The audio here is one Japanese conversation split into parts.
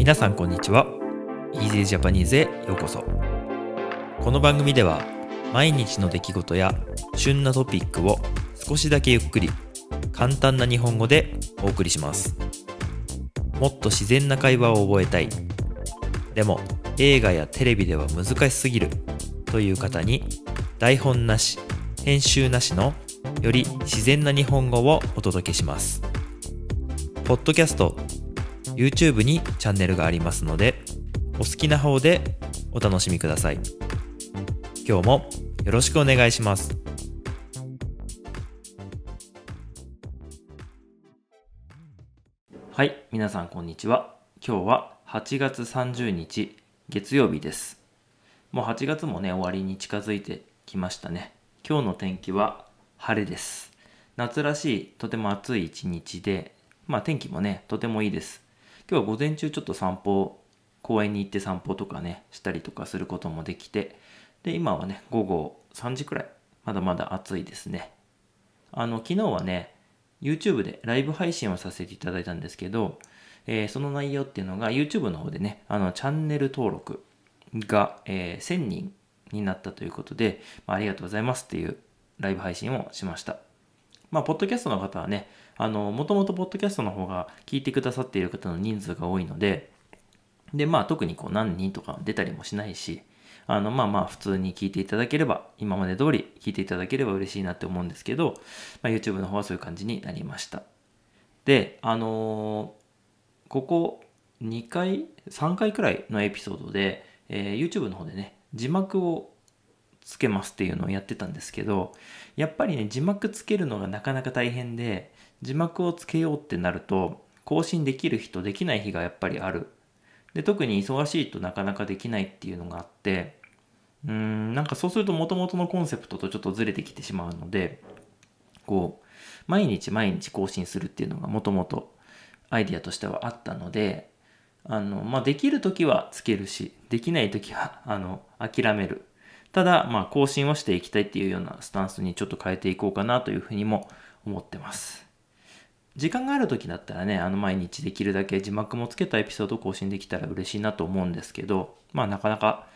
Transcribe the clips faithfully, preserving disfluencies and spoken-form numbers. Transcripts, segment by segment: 皆さんこんにちは。 Easy Japanese へようこそ。この番組では毎日の出来事や旬なトピックを少しだけゆっくり簡単な日本語でお送りします。もっと自然な会話を覚えたい、でも映画やテレビでは難しすぎるという方に、台本なし編集なしのより自然な日本語をお届けします。ポッドキャスト、YouTube にチャンネルがありますので、お好きな方でお楽しみください。今日もよろしくお願いします。はい、皆さんこんにちは。今日ははちがつさんじゅうにち月曜日です。もうはちがつもね、終わりに近づいてきましたね。今日の天気は晴れです。夏らしい、とても暑い一日で、まあ天気もね、とてもいいです。今日は午前中ちょっと散歩、公園に行って散歩とかね、したりとかすることもできて、で、今はね、ごごさんじくらい、まだまだ暑いですね。あの、昨日はね、YouTube でライブ配信をさせていただいたんですけど、えー、その内容っていうのが YouTube の方でね、あの、チャンネル登録が、えー、せんにんになったということで、まあ、ありがとうございますっていうライブ配信をしました。まあ、ポッドキャストの方はね、あの、もともとポッドキャストの方が聞いてくださっている方の人数が多いので、で、まあ、特にこう何人とか出たりもしないし、あの、まあまあ、普通に聞いていただければ、今まで通り聞いていただければ嬉しいなって思うんですけど、まあ、YouTube の方はそういう感じになりました。で、あのー、ここにかい、さんかいくらいのエピソードで、えー、YouTube の方でね、字幕をつけますっていうのをやってたんですけど、やっぱりね、字幕つけるのがなかなか大変で、字幕をつけようってなると、更新できる日とできない日がやっぱりある。で、特に忙しいとなかなかできないっていうのがあって、うーん、なんかそうすると元々のコンセプトとちょっとずれてきてしまうので、こう、毎日毎日更新するっていうのがもともとアイディアとしてはあったので、あの、まあ、できるときはつけるし、できないときは、あの、諦める。ただ、まあ、更新をしていきたいっていうようなスタンスにちょっと変えていこうかなというふうにも思ってます。時間がある時だったらね、あの毎日できるだけ字幕もつけたエピソードを更新できたら嬉しいなと思うんですけど、まあなかなか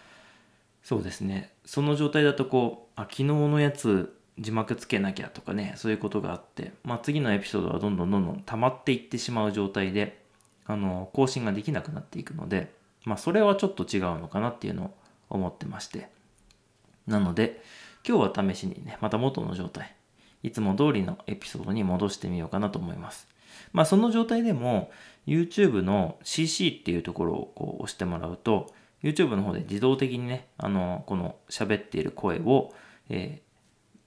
そうですね、その状態だとこう、あ、昨日のやつ字幕つけなきゃとかね、そういうことがあって、まあ次のエピソードはどんどんどんどん溜まっていってしまう状態で、あの、更新ができなくなっていくので、まあそれはちょっと違うのかなっていうのを思ってまして。なので、今日は試しにね、また元の状態、いつも通りのエピソードに戻してみようかなと思います。まあその状態でも YouTube の シーシー っていうところをこう押してもらうと YouTube の方で自動的にね、あのこの喋っている声を、え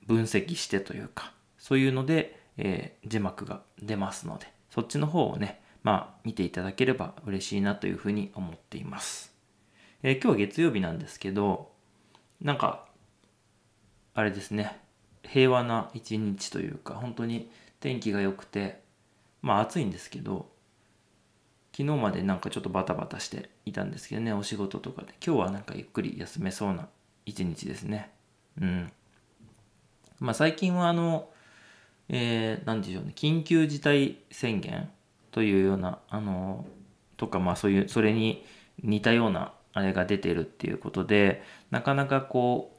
ー、分析してというか、そういうので、えー、字幕が出ますので、そっちの方をね、まあ見ていただければ嬉しいなというふうに思っています。えー、今日は月曜日なんですけど、なんかあれですね、平和な一日というか、本当に天気が良くて、まあ暑いんですけど、昨日までなんかちょっとバタバタしていたんですけどね、お仕事とかで。今日はなんかゆっくり休めそうな一日ですね。うん。まあ最近はあの、えー、なんでしょうね、緊急事態宣言というような、あの、とか、まあそういう、それに似たようなあれが出てるっていうことで、なかなかこう、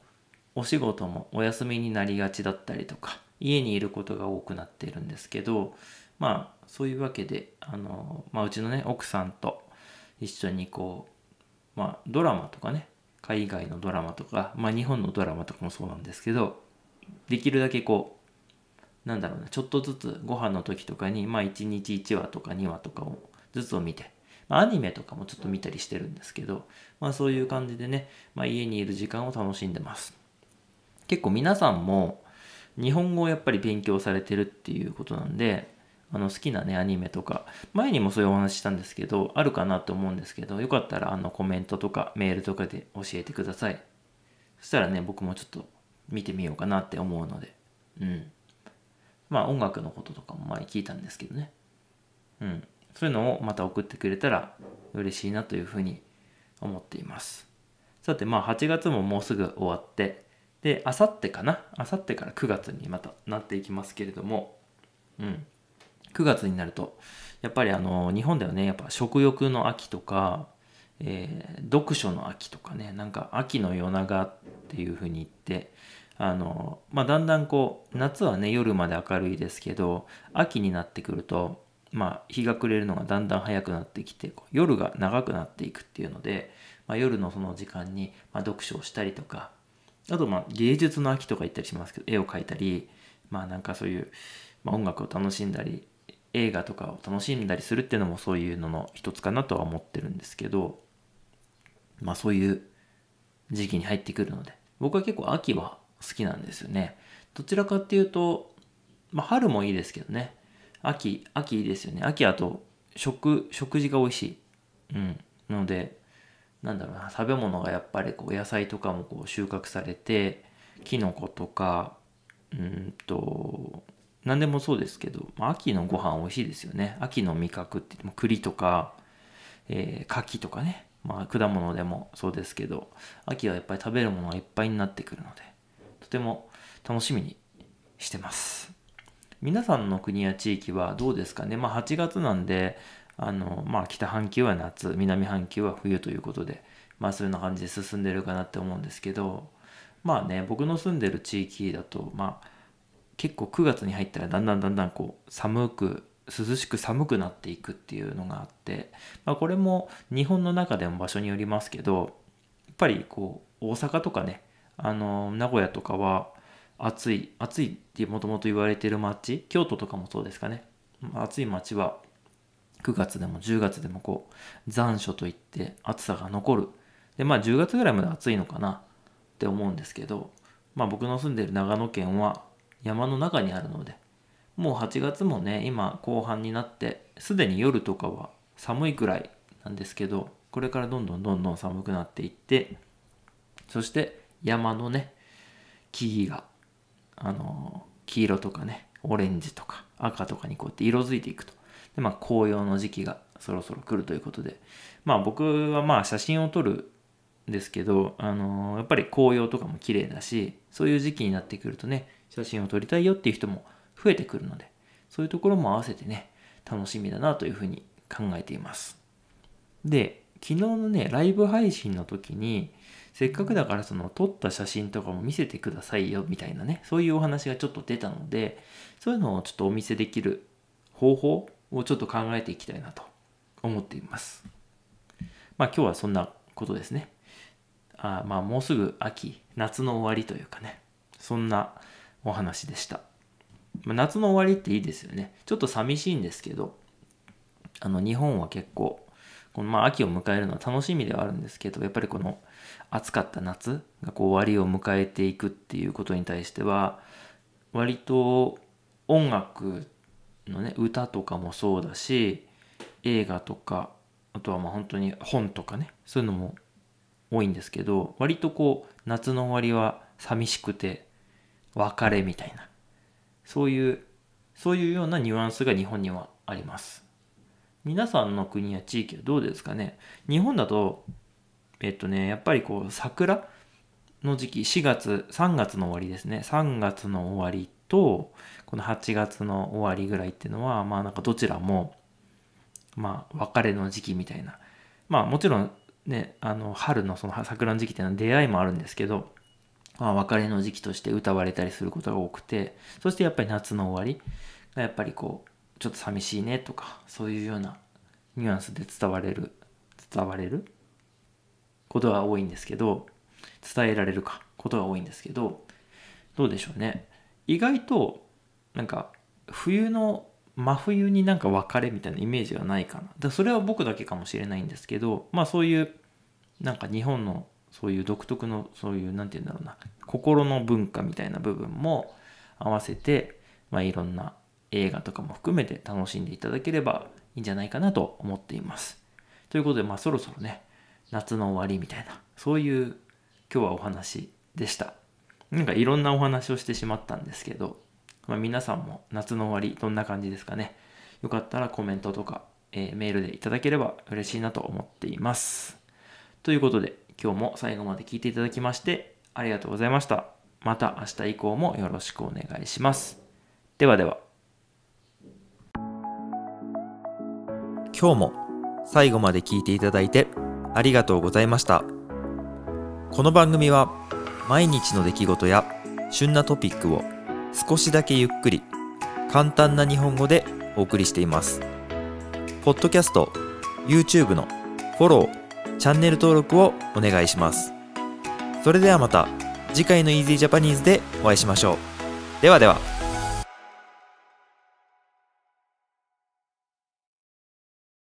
お仕事もお休みになりがちだったりとか、家にいることが多くなっているんですけど、まあそういうわけで、あの、まあ、うちのね奥さんと一緒にこう、まあ、ドラマとかね、海外のドラマとか、まあ、日本のドラマとかもそうなんですけど、できるだけこう、なんだろうな、ちょっとずつご飯の時とかに、まあ、いちにちいちわとかにわとかをずつを見て、アニメとかもちょっと見たりしてるんですけど、まあ、そういう感じでね、まあ、家にいる時間を楽しんでます。結構皆さんも日本語をやっぱり勉強されてるっていうことなんで、あの好きなねアニメとか、前にもそういうお話したんですけど、あるかなと思うんですけど、よかったらあのコメントとかメールとかで教えてください。そしたらね、僕もちょっと見てみようかなって思うので、うん。まあ音楽のこととかも前聞いたんですけどね。うん。そういうのをまた送ってくれたら嬉しいなというふうに思っています。さて、まあはちがつももうすぐ終わって、で、あさってかなあさってからくがつにまたなっていきますけれども、うん。くがつになるとやっぱりあの日本ではねやっぱ食欲の秋とか、えー、読書の秋とかね、なんか秋の夜長っていう風に言って、あのまあ、だんだんこう夏はね夜まで明るいですけど、秋になってくると、まあ、日が暮れるのがだんだん早くなってきて夜が長くなっていくっていうので、まあ、夜のその時間に、まあ、読書をしたりとか、あとまあ芸術の秋とか言ったりしますけど、絵を描いたり、まあなんかそういう、まあ、音楽を楽しんだり映画とかを楽しんだりするっていうのもそういうのの一つかなとは思ってるんですけど、まあそういう時期に入ってくるので、僕は結構秋は好きなんですよね。どちらかっていうと、まあ、春もいいですけどね、秋秋いいですよね。秋あと食食事が美味しい、うん、のでなんだろうな、食べ物がやっぱりこう野菜とかもこう収穫されて、キノコとかうんと何でもそうですけど、秋のご飯美味しいですよね。秋の味覚って言っても栗とか、えー、柿とかね、まあ、果物でもそうですけど、秋はやっぱり食べるものがいっぱいになってくるので、とても楽しみにしてます。皆さんの国や地域はどうですかね。まあ、はちがつなんであの、まあ、北半球は夏、南半球は冬ということで、まあ、そういうような感じで進んでるかなって思うんですけど、まあね、僕の住んでる地域だと、まあ、結構くがつに入ったらだんだんだんだんこう寒く涼しく寒くなっていくっていうのがあって、まあ、これも日本の中でも場所によりますけど、やっぱりこう大阪とかね、あの名古屋とかは暑い暑いってもともと言われてる街、京都とかもそうですかね、暑い街はくがつでもじゅうがつでもこう残暑といって暑さが残る。でまあじゅうがつぐらいまで暑いのかなって思うんですけど、まあ、僕の住んでる長野県は山の中にあるので、もうはちがつもね今後半になってすでに夜とかは寒いくらいなんですけど、これからどんどんどんどん寒くなっていって、そして山のね木々があの黄色とかねオレンジとか赤とかにこうやって色づいていくと。でまあ紅葉の時期がそろそろ来るということで、まあ僕はまあ写真を撮るんですけど、あのー、やっぱり紅葉とかも綺麗だし、そういう時期になってくるとね写真を撮りたいよっていう人も増えてくるので、そういうところも合わせてね楽しみだなというふうに考えています。で昨日のねライブ配信の時に、せっかくだからその撮った写真とかも見せてくださいよみたいなね、そういうお話がちょっと出たので、そういうのをちょっとお見せできる方法をちょっと考えていきたいなと思っています。まあ今日はそんなことですね。あまあもうすぐ秋、夏の終わりというかね、そんなお話でした。まあ、夏の終わりっていいですよね。ちょっと寂しいんですけど、あの日本は結構このまあ秋を迎えるのは楽しみではあるんですけど、やっぱりこの暑かった夏がこう終わりを迎えていくっていうことに対しては、割と音楽のね歌とかもそうだし、映画とか、あとはまあ本当に本とかね、そういうのも多いんですけど、割とこう夏の終わりは寂しくて別れみたいな、そういうそういうようなニュアンスが日本にはあります。皆さんの国や地域はどうですかね。日本だとえっとねやっぱりこう桜の時期、しがつさんがつの終わりですね、さんがつの終わりとこのはちがつの終わりぐらいっていうのは、まあなんかどちらもまあ別れの時期みたいな、まあもちろんね、あの春のその桜の時期っていうのは出会いもあるんですけど、まあ、別れの時期として歌われたりすることが多くて、そしてやっぱり夏の終わりがやっぱりこうちょっと寂しいねとか、そういうようなニュアンスで伝われる伝われることが多いんですけど、伝えられるかことが多いんですけど、どうでしょうね。意外となんか冬の真冬になんか別れみたいなイメージがないかな。だそれは僕だけかもしれないんですけど、まあそういうなんか日本のそういう独特のそういうなんていうんだろうな、心の文化みたいな部分も合わせて、まあいろんな映画とかも含めて楽しんでいただければいいんじゃないかなと思っています。ということでまあそろそろね夏の終わりみたいな、そういう今日はお話でした。なんかいろんなお話をしてしまったんですけど、まあ、皆さんも夏の終わりどんな感じですかね。よかったらコメントとか、えー、メールでいただければ嬉しいなと思っています。ということで今日も最後まで聞いていただきましてありがとうございました。また明日以降もよろしくお願いします。ではでは。今日も最後まで聞いていただいてありがとうございました。この番組は毎日の出来事や旬なトピックを少しだけゆっくり簡単な日本語でお送りしています。ポッドキャスト、YouTube のフォロー、チャンネル登録をお願いします。それではまた次回の Easy Japanese でお会いしましょう。ではでは。